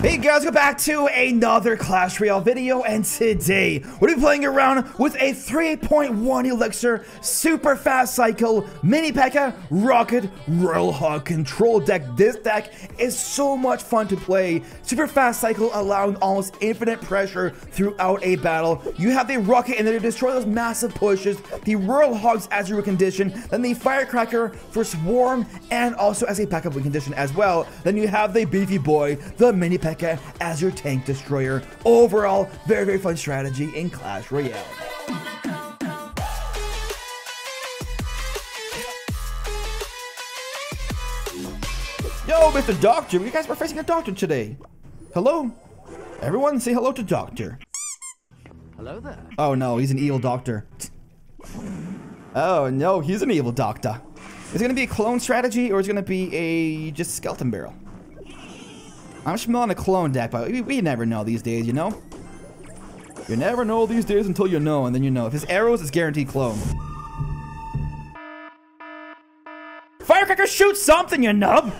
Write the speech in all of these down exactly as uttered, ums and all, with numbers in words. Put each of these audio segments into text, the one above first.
Hey guys, welcome back to another Clash Royale video, and today we're gonna be playing around with a three point one elixir super fast cycle Mini Pekka Rocket Royal Hog control deck. This deck is so much fun to play. Super fast cycle, allowing almost infinite pressure throughout a battle. You have the rocket in there to destroy those massive pushes, the Royal Hogs as your win condition, then the firecracker for swarm and also as a backup win condition as well. Then you have the beefy boy, the Mini Pekka, as your tank destroyer. Overall, very, very fun strategy in Clash Royale. Yo, Mister Doctor, you guys were facing a doctor today. Hello? Everyone say hello to Doctor. Hello there. Oh no, he's an evil doctor. Oh no, he's an evil doctor. Is it gonna be a clone strategy or is it gonna be a just skeleton barrel? I'm smelling a clone deck, but we, we never know these days, you know? You never know these days until you know, and then you know. If it's arrows, it's guaranteed clone. Firecracker, shoot something, you nub!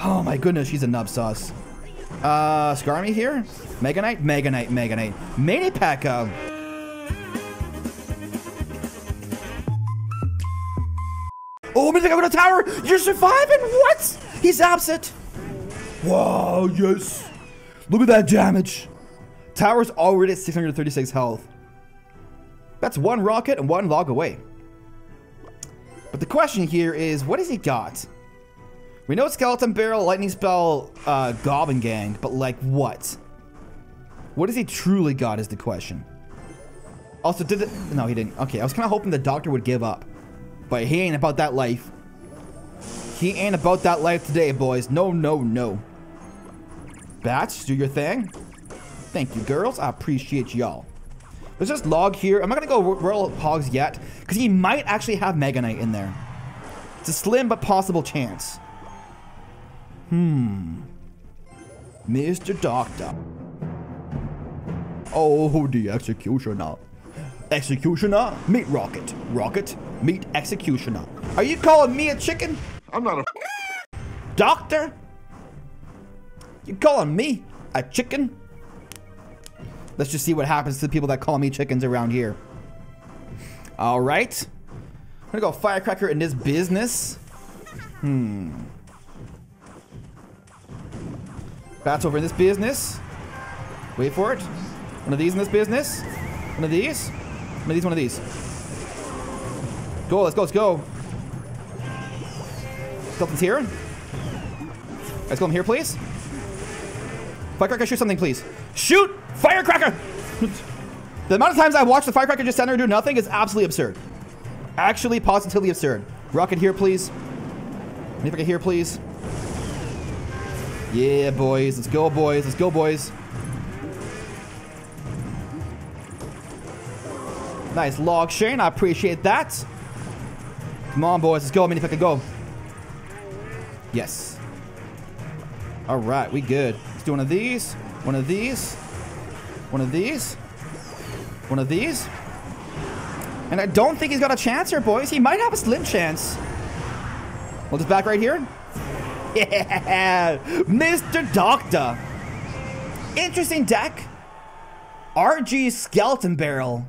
Oh my goodness, she's a nub sauce. Uh, Skarmy here? Mega Knight, Mega Knight, Mega Knight. Mini Pekka! Oh, Mini Pekka over the tower! You're surviving? What? He's absent! Wow, yes! Look at that damage! Tower's already at six hundred thirty-six health. That's one rocket and one log away. But the question here is, what has he got? We know Skeleton Barrel, Lightning Spell, uh, Goblin Gang, but like what? What has he truly got is the question. Also, did it? No, he didn't. Okay, I was kind of hoping the doctor would give up. But he ain't about that life. He ain't about that life today, boys. No, no, no. Bats, do your thing. Thank you, girls. I appreciate y'all. Let's just log here. I'm not going to go Royal Hogs yet, because he might actually have Mega Knight in there. It's a slim but possible chance. Hmm. Mister Doctor. Oh, the Executioner. Executioner, meet Rocket. Rocket, meet Executioner. Are you calling me a chicken? I'm not a doctor. You calling me a chicken? Let's just see what happens to the people that call me chickens around here. All right. I'm gonna go firecracker in this business. Hmm. Bats over in this business. Wait for it. One of these in this business. One of these. One of these, one of these. Go, let's go, let's go. Skeleton's here. Let's go in here, please. Firecracker, shoot something, please. Shoot! Firecracker! The amount of times I watched the firecracker just stand there and do nothing is absolutely absurd. Actually, positively absurd. Rocket here, please. Mini Pekka here, please. Yeah, boys. Let's go, boys. Let's go, boys. Nice log, Shane. I appreciate that. Come on, boys. Let's go. Mini Pekka, go. Yes. All right, we good. Let's do one of these, one of these, one of these, one of these. And I don't think he's got a chance here, boys. He might have a slim chance. We'll just back right here. Yeah, Mister Doctor. Interesting deck. R G Skeleton Barrel.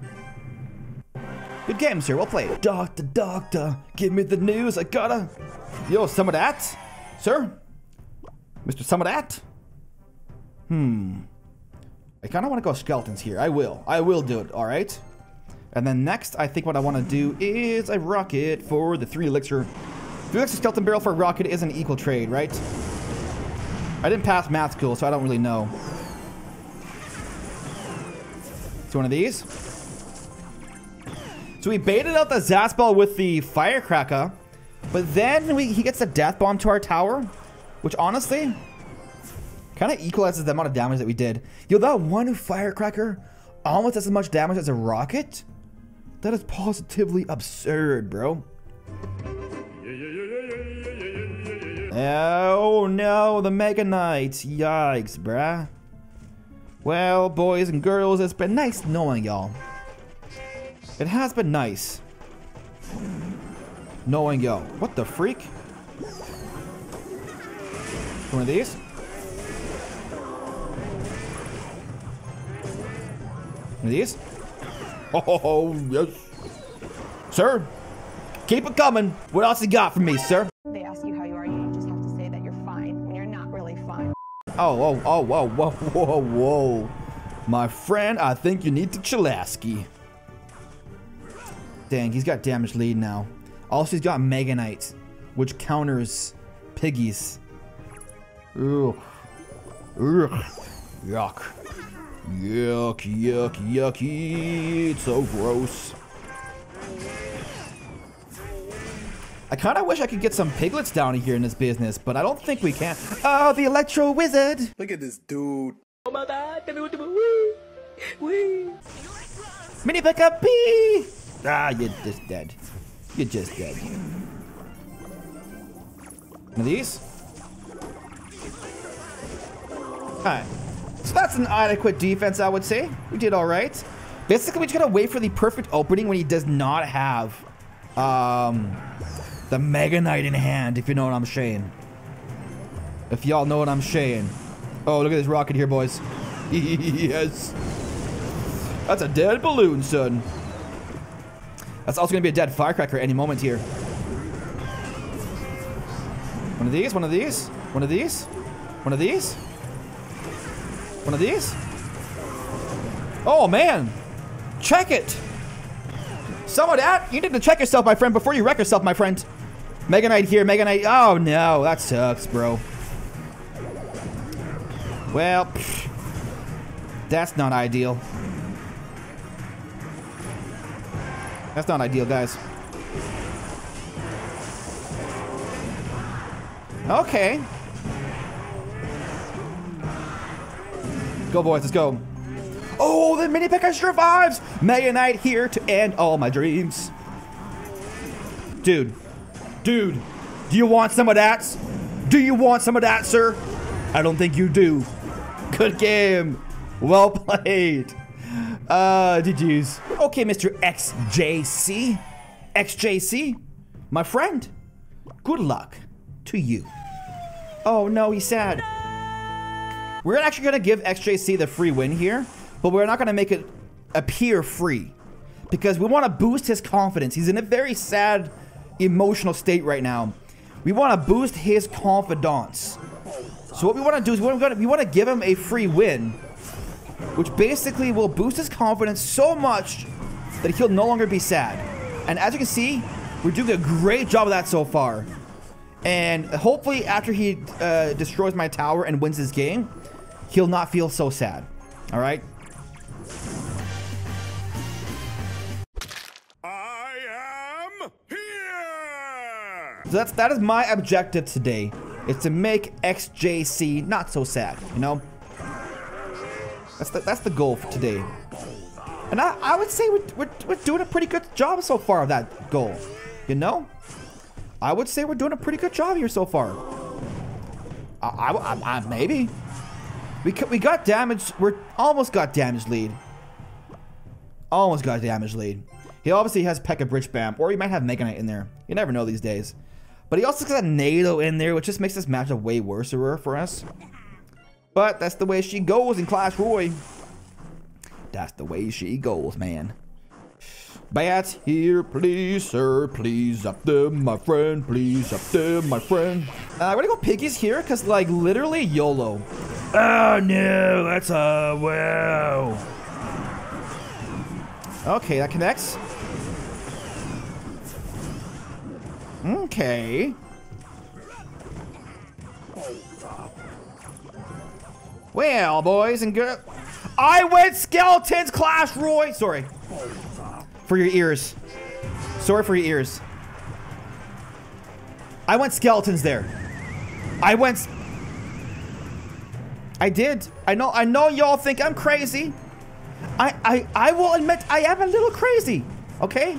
Good game, sir. Well played. Doctor, doctor, give me the news. I gotta. Yo, some of that. Sir? Mister Some of that? Hmm. I kind of want to go skeletons here. I will. I will do it. All right. And then next, I think what I want to do is a rocket for the three elixir. Three elixir skeleton barrel for a rocket is an equal trade, right? I didn't pass math school, so I don't really know. It's one of these. So we baited out the Zaspel with the firecracker. But then we, he gets a death bomb to our tower, which honestly kind of equalizes the amount of damage that we did. Yo, that one firecracker almost as much damage as a rocket? That is positively absurd, bro. Oh no, the Mega Knight. Yikes, bruh. Well, boys and girls, it's been nice knowing y'all. It has been nice. Knowing yo. What the freak? One of these. One of these. Oh, yes. Sir, keep it coming. What else you got for me, sir? They ask you how you are, you just have to say that you're fine when you're not really fine. Oh, oh, oh, whoa, whoa, whoa, whoa. My friend, I think you need to Chilasky. Dang, he's got damage lead now. Also, he's got Mega Knight, which counters Piggies. Ugh. Ugh. Yuck. Yuck, yuck, yucky. It's so gross. I kind of wish I could get some piglets down here in this business, but I don't think we can. Oh, the Electro Wizard! Look at this dude. Oh my god. Wee. Mini Pekka P! Ah, you're just dead. You're just dead. One of these? Alright. So that's an adequate defense, I would say. We did alright. Basically, we just gotta wait for the perfect opening when he does not have um, the Mega Knight in hand, if you know what I'm saying. If y'all know what I'm saying. Oh, look at this rocket here, boys. Yes. That's a dead balloon, son. That's also gonna be a dead firecracker any moment here. One of these, one of these, one of these, one of these, one of these. Oh man, check it. Some of that, you need to check yourself, my friend, before you wreck yourself, my friend. Mega Knight here, Mega Knight. Oh no, that sucks, bro. Well, pfft. That's not ideal. That's not ideal, guys. Okay. Go, boys. Let's go. Oh, the Mini Pekka survives. Mega Knight here to end all my dreams. Dude. Dude. Do you want some of that? Do you want some of that, sir? I don't think you do. Good game. Well played. Uh, G G's. Okay, Mister X J C. X J C, my friend, good luck to you. Oh no, he's sad. No. We're actually gonna give X J C the free win here, but we're not gonna make it appear free because we wanna boost his confidence. He's in a very sad, emotional state right now. We wanna boost his confidence. So what we wanna do is we're gonna, we wanna give him a free win, which basically will boost his confidence so much that he'll no longer be sad. And as you can see, we're doing a great job of that so far. And hopefully after he uh, destroys my tower and wins this game, he'll not feel so sad. All right? I am here! So that's, that is my objective today, is to make X J C not so sad, you know? That's the, that's the goal for today. And I, I would say we're, we're, we're doing a pretty good job so far of that goal. You know? I would say we're doing a pretty good job here so far. I, I, I, I maybe. We, we got damage. We're almost got damage lead. Almost got damage lead. He obviously has Pekka Bridge Bam. Or he might have Mega Knight in there. You never know these days. But he also got NATO in there, which just makes this matchup way worse for us. But that's the way she goes in Clash Royale. That's the way she goes, man. Bats here, please, sir. Please up them, my friend. Please up them, my friend. Uh, I'm gonna go Piggies here, because, like, literally YOLO. Oh, no. That's a wow. Okay, that connects. Okay. Well, boys and girls, I went skeletons, Clash Royale. Sorry for your ears. Sorry for your ears. I went skeletons there. I went. I did. I know. I know y'all think I'm crazy. I, I I will admit I am a little crazy. Okay,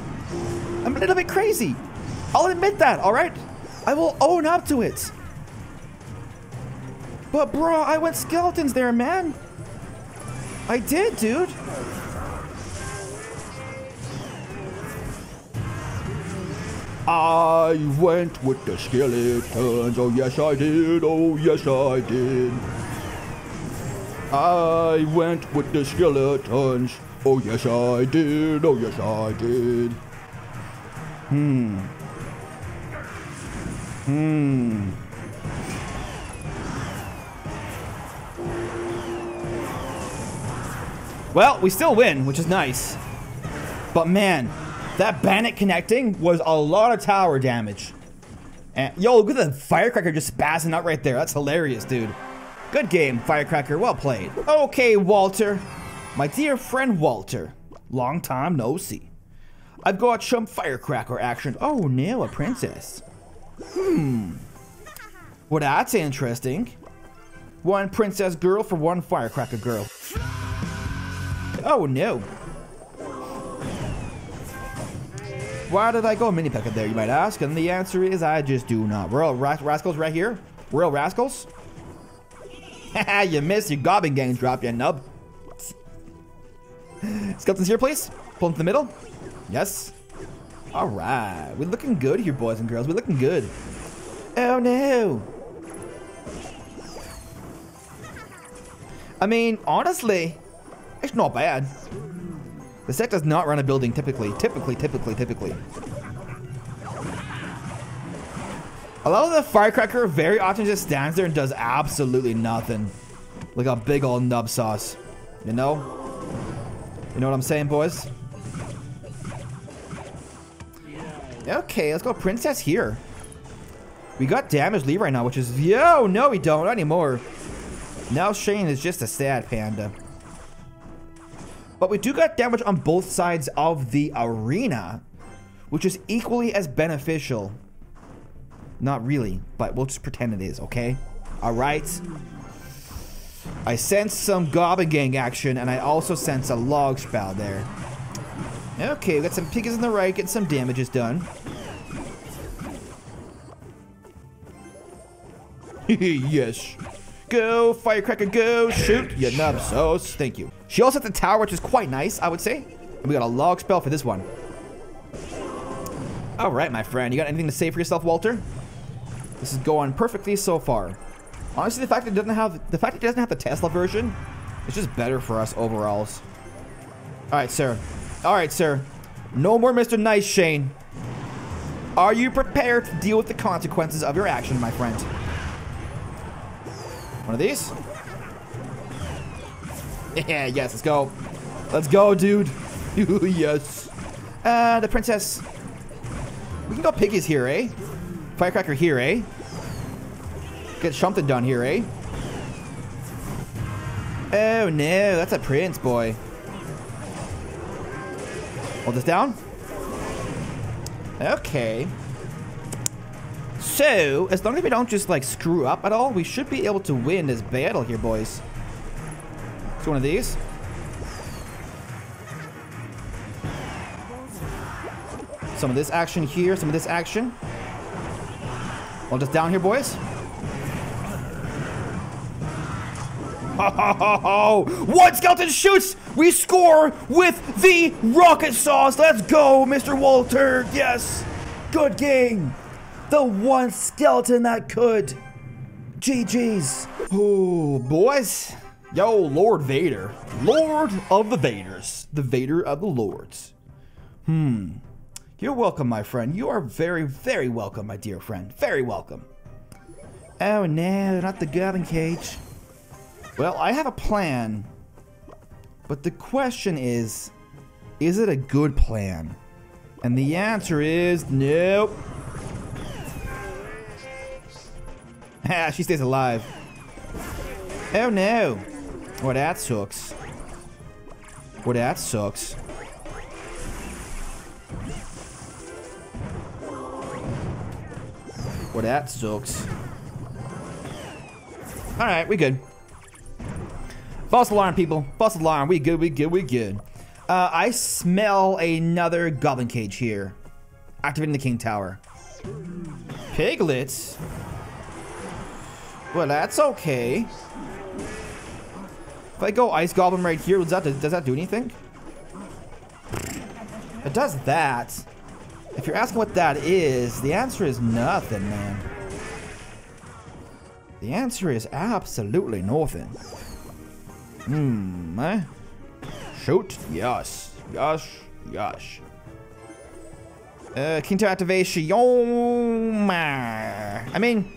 I'm a little bit crazy. I'll admit that. All right, I will own up to it. But bro, I went skeletons there, man. I did, dude. I went with the skeletons, oh yes I did, oh yes I did. I went with the skeletons, oh yes I did, oh yes I did. Hmm. Hmm. Well, we still win, which is nice. But man, that Bandit connecting was a lot of tower damage. And yo, look at the Firecracker just spazzing out right there. That's hilarious, dude. Good game, Firecracker. Well played. Okay, Walter. My dear friend Walter. Long time no see. I've got some Firecracker action. Oh, no, a princess. Hmm. Well, that's interesting. One princess girl for one Firecracker girl. Oh, no. Why did I go Mini Pekka there, you might ask? And the answer is I just do not. Royal ra Rascals right here. Royal Rascals. Haha, you missed. Your Goblin Gang dropped, you nub. Skeletons here, please. Pull into the middle. Yes. All right. We're looking good here, boys and girls. We're looking good. Oh, no. I mean, honestly, it's not bad. The set does not run a building typically. Typically, typically, typically. Although the Firecracker very often just stands there and does absolutely nothing. Like a big old nub sauce. You know? You know what I'm saying, boys? Okay, let's go Princess here. We got damage lead right now, which is... Yo, no we don't. Not anymore. Now Shane is just a sad panda. But we do got damage on both sides of the arena, which is equally as beneficial. Not really, but we'll just pretend it is, okay? All right. I sense some Goblin Gang action, and I also sense a log spout there. Okay, we got some pickers in the right, getting some damages done. Yes. Go, Firecracker, go, shoot, you nubsos. Thank you. She also hit the tower, which is quite nice, I would say. And we got a log spell for this one. All right, my friend. You got anything to say for yourself, Walter? This is going perfectly so far. Honestly, the fact that it doesn't have the fact that it doesn't have the Tesla version, it's just better for us overalls. All right, sir. All right, sir. No more Mister Nice Shane. Are you prepared to deal with the consequences of your action, my friend? One of these? Yeah, yes, let's go. Let's go, dude. Yes. Uh, the princess. We can go piggies here, eh? Firecracker here, eh? Get something done here, eh? Oh, no. That's a prince, boy. Hold this down. Okay. So, as long as we don't just, like, screw up at all, we should be able to win this battle here, boys. It's one of these. Some of this action here, some of this action. All just down here, boys. Ho, ho, ho, ho. One skeleton shoots! We score with the rocket sauce! Let's go, Mister Walter! Yes! Good game! The one skeleton that could. G G's. Oh, boys. Yo, Lord Vader. Lord of the Vaders. The Vader of the Lords. Hmm. You're welcome, my friend. You are very, very welcome, my dear friend. Very welcome. Oh, no. Not the goblin cage. Well, I have a plan. But the question is, is it a good plan? And the answer is nope. She stays alive. Oh no. Well, that sucks. Well, that sucks. Well, that sucks. Alright, we good. False alarm, people. False alarm. We good, we good, we good. Uh, I smell another goblin cage here. Activating the king tower. Piglets? Well, that's okay. If I go Ice Goblin right here, does that, does that do anything? It does that. If you're asking what that is, the answer is nothing, man. The answer is absolutely nothing. Hmm, eh? Shoot. Yes. Yes. Yes. Uh, Kinto activation. I mean...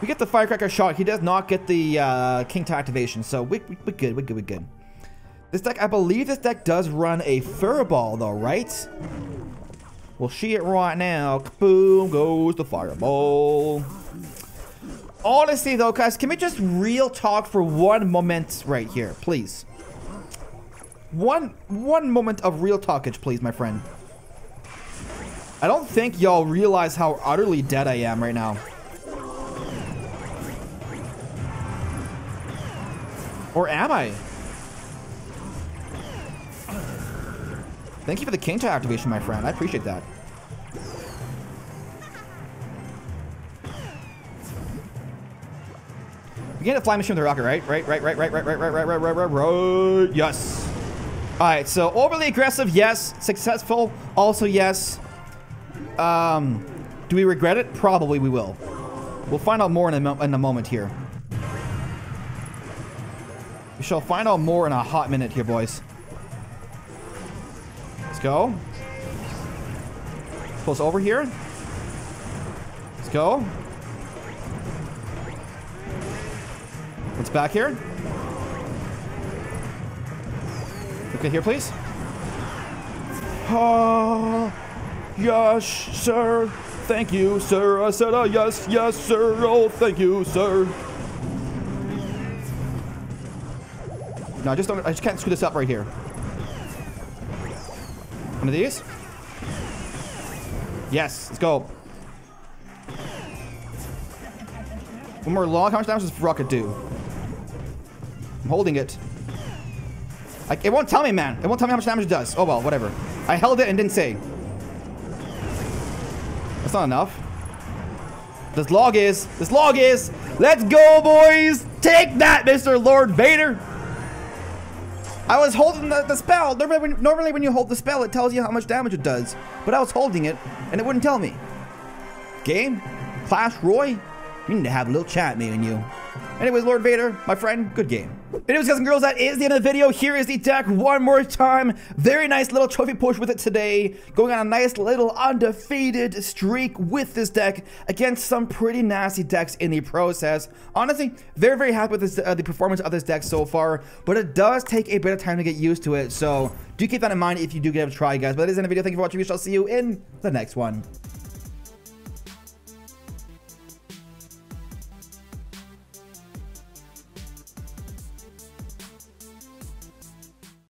We get the firecracker shot. He does not get the uh, Kinto activation, so we, we, we're good, we're good, we're good. This deck, I believe this deck does run a fireball though, right? We'll see it right now. Kaboom goes the fireball. Honestly though, guys, can we just real talk for one moment right here, please? One, one moment of real talkage, please, my friend. I don't think y'all realize how utterly dead I am right now. Or am I? Thank you for the Kinto activation, my friend. I appreciate that. We get a flying machine with a rocket, right? Right, right, right, right, right, right, right, right, right, right, right, right. Yes. All right. So overly aggressive, yes. Successful, also yes. Um, do we regret it? Probably we will. We'll find out more in a, in a moment here. We shall find out more in a hot minute here, boys. Let's go. Pull us over here. Let's go. What's back here? Okay, here, please. Oh, yes, sir. Thank you, sir. I said, oh, yes, yes, sir. Oh, thank you, sir. No, I just don't. I just can't screw this up right here. One of these. Yes, let's go. One more log. How much damage does rocket do? I'm holding it. I, it won't tell me, man. It won't tell me how much damage it does. Oh well, whatever. I held it and didn't say. That's not enough. This log is. This log is. Let's go, boys. Take that, Mister Lord Vader. I was holding the, the spell. Normally, normally when you hold the spell, it tells you how much damage it does. But I was holding it, and it wouldn't tell me. Game? Clash Roy? You need to have a little chat, me and you. Anyways, Lord Vader, my friend, good game. Anyways, guys and girls, that is the end of the video. Here is the deck one more time. Very nice little trophy push with it today. Going on a nice little undefeated streak with this deck against some pretty nasty decks in the process. Honestly, very, very happy with this, uh, the performance of this deck so far, but it does take a bit of time to get used to it. So do keep that in mind if you do give it a try, guys. But that is the end of the video. Thank you for watching. We shall see you in the next one.